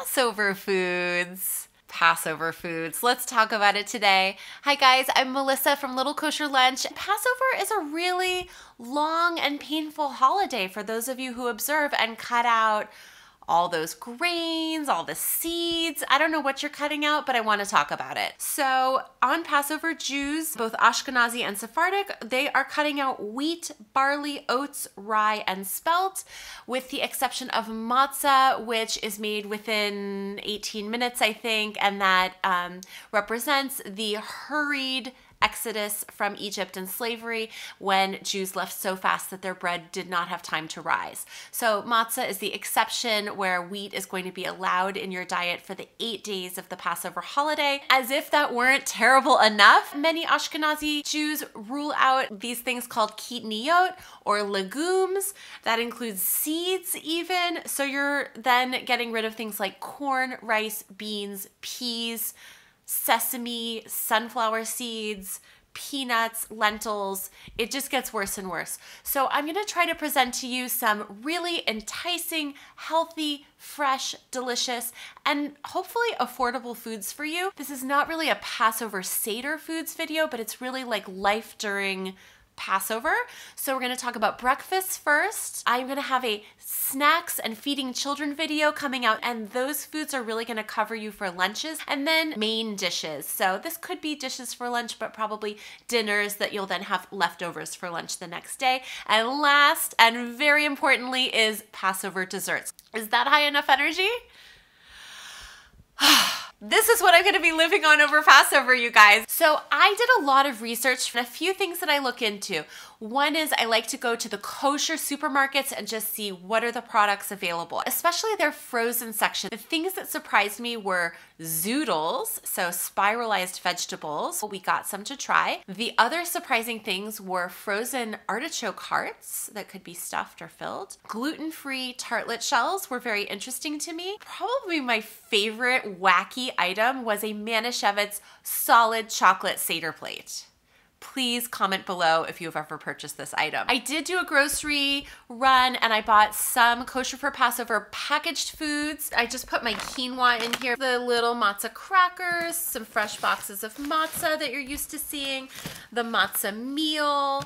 Passover foods. Passover foods. Let's talk about it today. Hi guys, I'm Melissa from Little Kosher Lunch. Passover is a really long and painful holiday for those of you who observe and cut out all those grains, all the seeds. I don't know what you're cutting out, but I want to talk about it. So on Passover, Jews, both Ashkenazi and Sephardic, they are cutting out wheat, barley, oats, rye, and spelt, with the exception of matzah, which is made within 18 minutes, I think, and that represents the hurried Exodus from Egypt and slavery, when Jews left so fast that their bread did not have time to rise. So matzah is the exception, where wheat is going to be allowed in your diet for the 8 days of the Passover holiday. As if that weren't terrible enough, many Ashkenazi Jews rule out these things called kitniyot, or legumes. That includes seeds even. So you're then getting rid of things like corn, rice, beans, peas, sesame, sunflower seeds, peanuts, lentils. It just gets worse and worse. So I'm going to try to present to you some really enticing, healthy, fresh, delicious, and hopefully affordable foods for you. This is not really a Passover Seder foods video, but it's really like life during Passover. So we're going to talk about breakfast first. I'm going to have a snacks and feeding children video coming out, and those foods are really going to cover you for lunches, and then main dishes. So this could be dishes for lunch, but probably dinners that you'll then have leftovers for lunch the next day. And last, and very importantly, is Passover desserts. Is that high enough energy? This is what I'm going to be living on over Passover, you guys. So I did a lot of research, and a few things that I look into. One is I like to go to the kosher supermarkets and just see what are the products available, especially their frozen section. The things that surprised me were zoodles, so spiralized vegetables. We got some to try. The other surprising things were frozen artichoke hearts that could be stuffed or filled. Gluten-free tartlet shells were very interesting to me. Probably my favorite wacky item was a Manischewitz solid chocolate Seder plate. Please comment below if you've ever purchased this item. I did do a grocery run, and I bought some Kosher for Passover packaged foods. I just put my quinoa in here, the little matzah crackers, some fresh boxes of matzah that you're used to seeing, the matzah meal.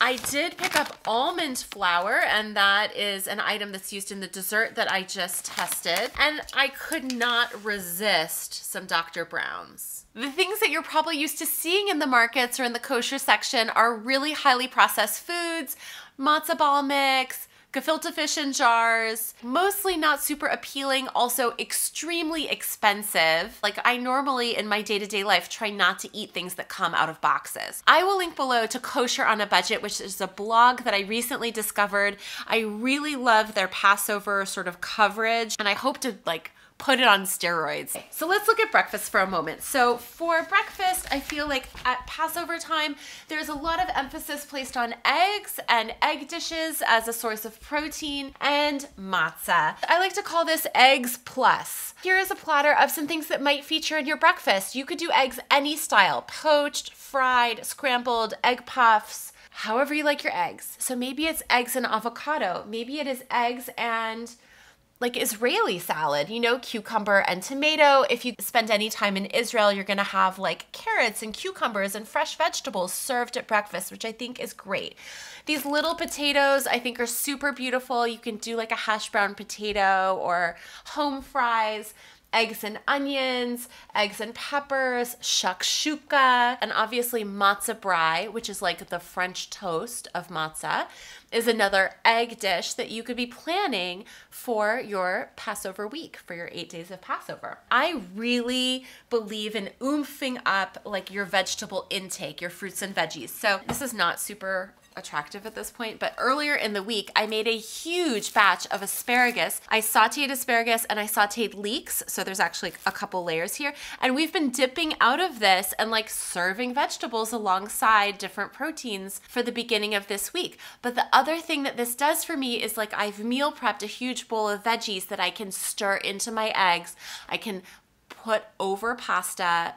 I did pick up almond flour, and that is an item that's used in the dessert that I just tested. And I could not resist some Dr. Brown's. The things that you're probably used to seeing in the markets or in the kosher section are really highly processed foods, matzo ball mix, gefilte fish in jars, mostly not super appealing, also extremely expensive. Like, I normally in my day-to-day life try not to eat things that come out of boxes. I will link below to Kosher on a Budget, which is a blog that I recently discovered. I really love their Passover sort of coverage, and I hope to like put it on steroids. So let's look at breakfast for a moment. So for breakfast, I feel like at Passover time, there's a lot of emphasis placed on eggs and egg dishes as a source of protein, and matzah. I like to call this eggs plus. Here is a platter of some things that might feature in your breakfast. You could do eggs any style, poached, fried, scrambled, egg puffs, however you like your eggs. So maybe it's eggs and avocado. Maybe it is eggs and like Israeli salad, you know, cucumber and tomato. If you spend any time in Israel, you're gonna have like carrots and cucumbers and fresh vegetables served at breakfast, which I think is great. These little potatoes I think are super beautiful. You can do like a hash brown potato or home fries. Eggs and onions, eggs and peppers, shakshuka, and obviously matzah brei, which is like the French toast of matzah, is another egg dish that you could be planning for your Passover week, for your 8 days of Passover. I really believe in oomphing up like your vegetable intake, your fruits and veggies. So this is not super attractive at this point, but earlier in the week I made a huge batch of asparagus. I sauteed asparagus and I sauteed leeks, so there's actually a couple layers here, and we've been dipping out of this and like serving vegetables alongside different proteins for the beginning of this week. But the other thing that this does for me is like I've meal prepped a huge bowl of veggies that I can stir into my eggs. I can put over pasta,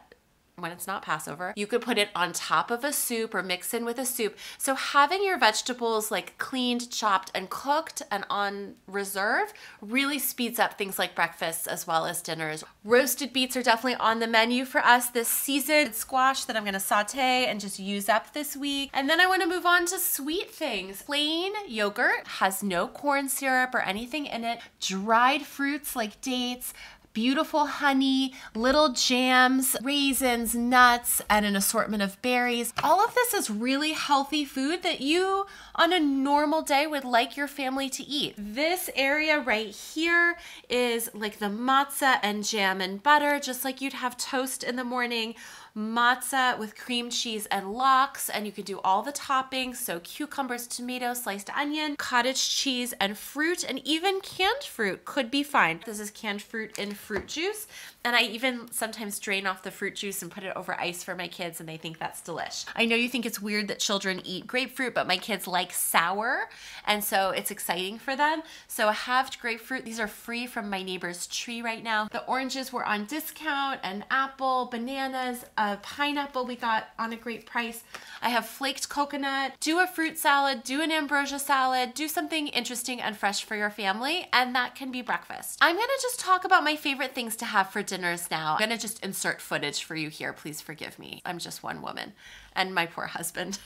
when it's not Passover. You could put it on top of a soup or mix in with a soup. So having your vegetables like cleaned, chopped, and cooked and on reserve really speeds up things like breakfasts as well as dinners. Roasted beets are definitely on the menu for us this season. Squash that I'm gonna saute and just use up this week. And then I wanna move on to sweet things. Plain yogurt has no corn syrup or anything in it. Dried fruits like dates, beautiful honey, little jams, raisins, nuts, and an assortment of berries. All of this is really healthy food that you on a normal day would like your family to eat. This area right here is like the matzah and jam and butter, just like you'd have toast in the morning. Matzah with cream cheese and lox, and you can do all the toppings, so cucumbers, tomatoes, sliced onion, cottage cheese, and fruit, and even canned fruit could be fine. This is canned fruit in fruit juice, and I even sometimes drain off the fruit juice and put it over ice for my kids, and they think that's delish. I know you think it's weird that children eat grapefruit, but my kids like sour, and so it's exciting for them. So a halved grapefruit, these are free from my neighbor's tree right now. The oranges were on discount, an apple, bananas, pineapple we got on a great price. I have flaked coconut. Do a fruit salad, do an ambrosia salad, do something interesting and fresh for your family, and that can be breakfast. I'm gonna just talk about my favorite things to have for dinners now. I'm gonna just insert footage for you here, please forgive me. I'm just one woman and my poor husband.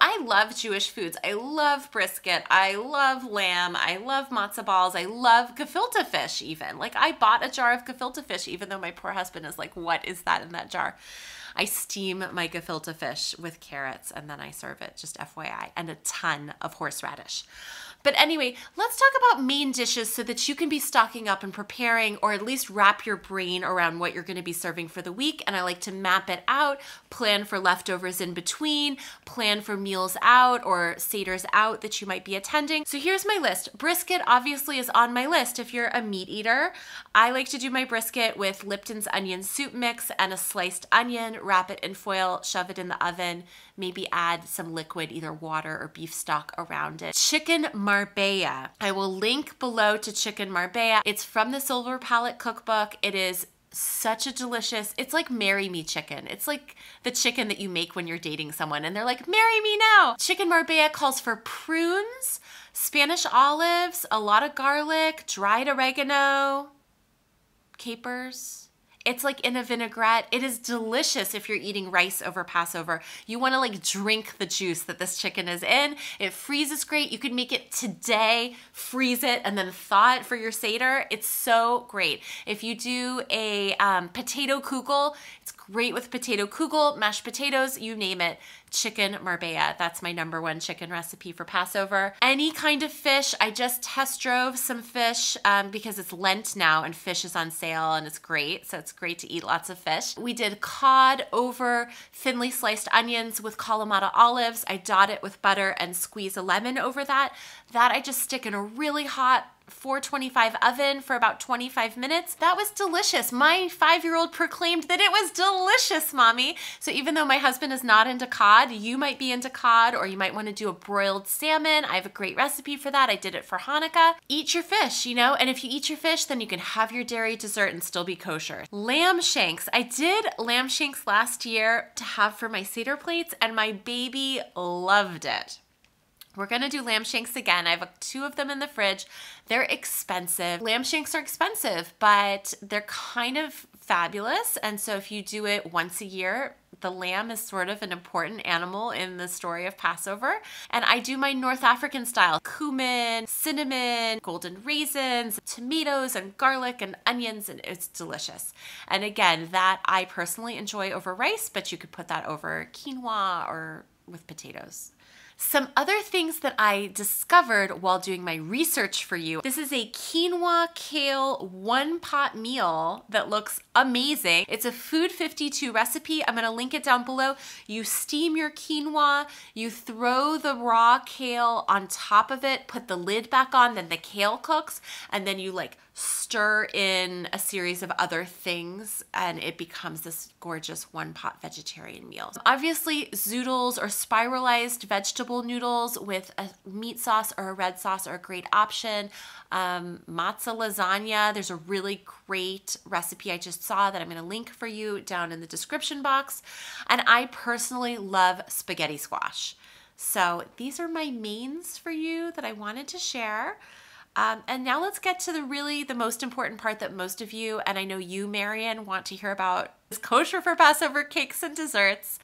I love Jewish foods. I love brisket. I love lamb. I love matzo balls. I love gefilte fish even. Like I bought a jar of gefilte fish even though my poor husband is like, what is that in that jar? I steam my gefilte fish with carrots and then I serve it, just FYI, and a ton of horseradish. But anyway, let's talk about main dishes so that you can be stocking up and preparing, or at least wrap your brain around what you're going to be serving for the week. And I like to map it out, plan for leftovers in between, plan for meals out or seders out that you might be attending. So here's my list. Brisket obviously is on my list if you're a meat eater. I like to do my brisket with Lipton's onion soup mix and a sliced onion, wrap it in foil, shove it in the oven, maybe add some liquid, either water or beef stock around it. Chicken Marbella. I will link below to Chicken Marbella. It's from the Silver Palate Cookbook. It is such a delicious, it's like marry me chicken. It's like the chicken that you make when you're dating someone and they're like, marry me now. Chicken Marbella calls for prunes, Spanish olives, a lot of garlic, dried oregano, capers. It's like in a vinaigrette. It is delicious if you're eating rice over Passover. You wanna like drink the juice that this chicken is in. It freezes great. You could make it today, freeze it, and then thaw it for your Seder. It's so great. If you do a potato kugel, it's great with potato kugel, mashed potatoes, you name it. Chicken Marbella. That's my #1 chicken recipe for Passover. Any kind of fish. I just test drove some fish because it's Lent now and fish is on sale and it's great. So it's great to eat lots of fish. We did cod over thinly sliced onions with Kalamata olives. I dot it with butter and squeeze a lemon over that. That I just stick in a really hot 425 oven for about 25 minutes. That was delicious. My 5-year-old proclaimed that it was delicious, Mommy. So even though my husband is not into cod, you might be into cod, or you might want to do a broiled salmon. I have a great recipe for that. I did it for Hanukkah. Eat your fish, you know, and if you eat your fish, then you can have your dairy dessert and still be kosher. Lamb shanks. I did lamb shanks last year to have for my Seder plates and my baby loved it. We're gonna do lamb shanks again. I have 2 of them in the fridge. They're expensive. Lamb shanks are expensive, but they're kind of fabulous. And so if you do it once a year, the lamb is sort of an important animal in the story of Passover. And I do my North African style. Cumin, cinnamon, golden raisins, tomatoes and garlic and onions, and it's delicious. And again, that I personally enjoy over rice, but you could put that over quinoa or with potatoes. Some other things that I discovered while doing my research for you. This is a quinoa kale 1-pot meal that looks amazing. It's a Food52 recipe. I'm gonna link it down below. You steam your quinoa, you throw the raw kale on top of it, put the lid back on, then the kale cooks, and then you like stir in a series of other things and it becomes this gorgeous 1-pot vegetarian meal. Obviously zoodles or spiralized vegetables vegetable noodles with a meat sauce or a red sauce are a great option. Matzah lasagna, there's a really great recipe I just saw that I'm going to link for you down in the description box. And I personally love spaghetti squash. So these are my mains for you that I wanted to share. And now let's get to the most important part that most of you, and I know you, Marian, want to hear about, is kosher for Passover cakes and desserts.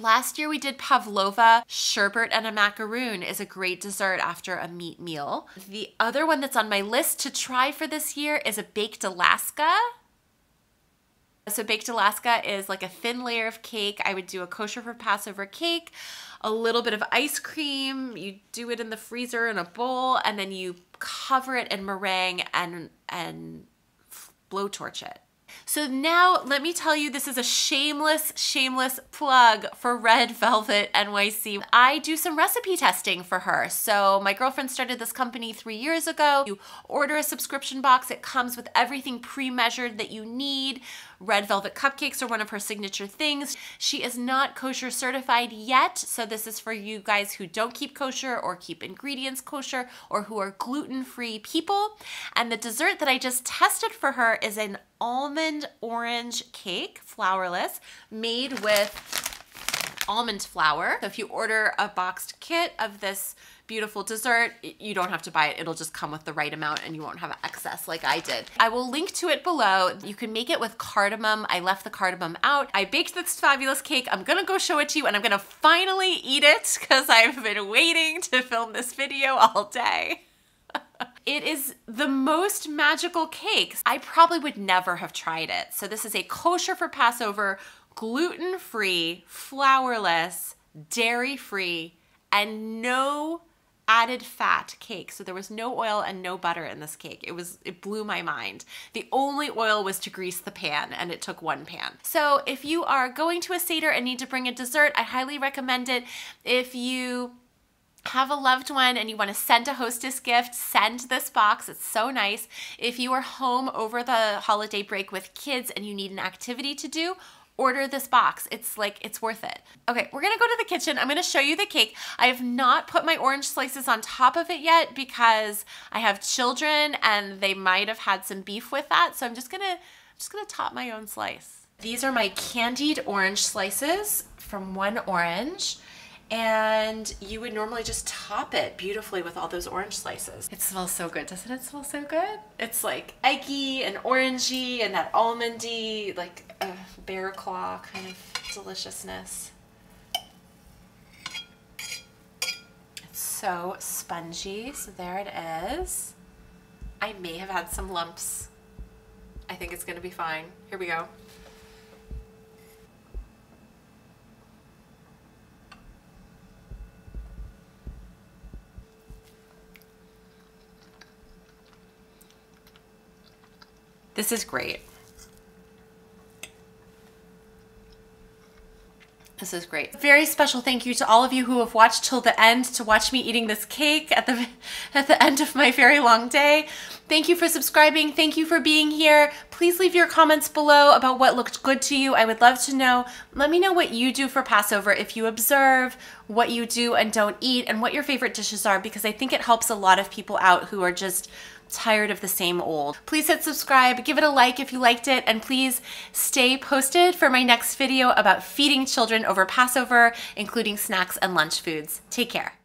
Last year we did pavlova, sherbet, and a macaroon is a great dessert after a meat meal. The other one that's on my list to try for this year is a baked Alaska. So baked Alaska is like a thin layer of cake. I would do a kosher for Passover cake, a little bit of ice cream. You do it in the freezer in a bowl, and then you cover it in meringue and blowtorch it. So now let me tell you, this is a shameless, shameless plug for Red Velvet NYC. I do some recipe testing for her. So my girlfriend started this company 3 years ago. You order a subscription box. It comes with everything pre-measured that you need. Red Velvet cupcakes are one of her signature things. She is not kosher certified yet, so this is for you guys who don't keep kosher or keep ingredients kosher or who are gluten-free people. And the dessert that I just tested for her is an almond orange cake, flourless, made with almond flour. So if you order a boxed kit of this beautiful dessert, you don't have to buy it. It'll just come with the right amount and you won't have excess like I did. I will link to it below. You can make it with cardamom. I left the cardamom out. I baked this fabulous cake. I'm gonna go show it to you and I'm gonna finally eat it because I've been waiting to film this video all day. It is the most magical cake. I probably would never have tried it. So this is a kosher for Passover, gluten-free, flourless, dairy-free, and no added fat cake. So there was no oil and no butter in this cake. It blew my mind. The only oil was to grease the pan, and it took one pan. So if you are going to a Seder and need to bring a dessert, I highly recommend it. If you have a loved one and you want to send a hostess gift, send this box. It's so nice. If you are home over the holiday break with kids and you need an activity to do, order this box. It's worth it. Okay, we're gonna go to the kitchen. I'm gonna show you the cake. I have not put my orange slices on top of it yet because I have children and they might have had some beef with that. So I'm just gonna top my own slice. These are my candied orange slices from one orange. And you would normally just top it beautifully with all those orange slices. It smells so good. Doesn't it smell so good? It's like eggy and orangey and that almondy, like a bear claw kind of deliciousness. It's so spongy. So there it is. I may have had some lumps. I think it's gonna be fine. Here we go. This is great. This is great. Very special thank you to all of you who have watched till the end to watch me eating this cake at the end of my very long day. Thank you for subscribing. Thank you for being here. Please leave your comments below about what looked good to you. I would love to know. Let me know what you do for Passover, if you observe, what you do and don't eat, and what your favorite dishes are, because I think it helps a lot of people out who are just tired of the same old. Please hit subscribe, give it a like if you liked it, and please stay posted for my next video about feeding children over Passover, including snacks and lunch foods. Take care.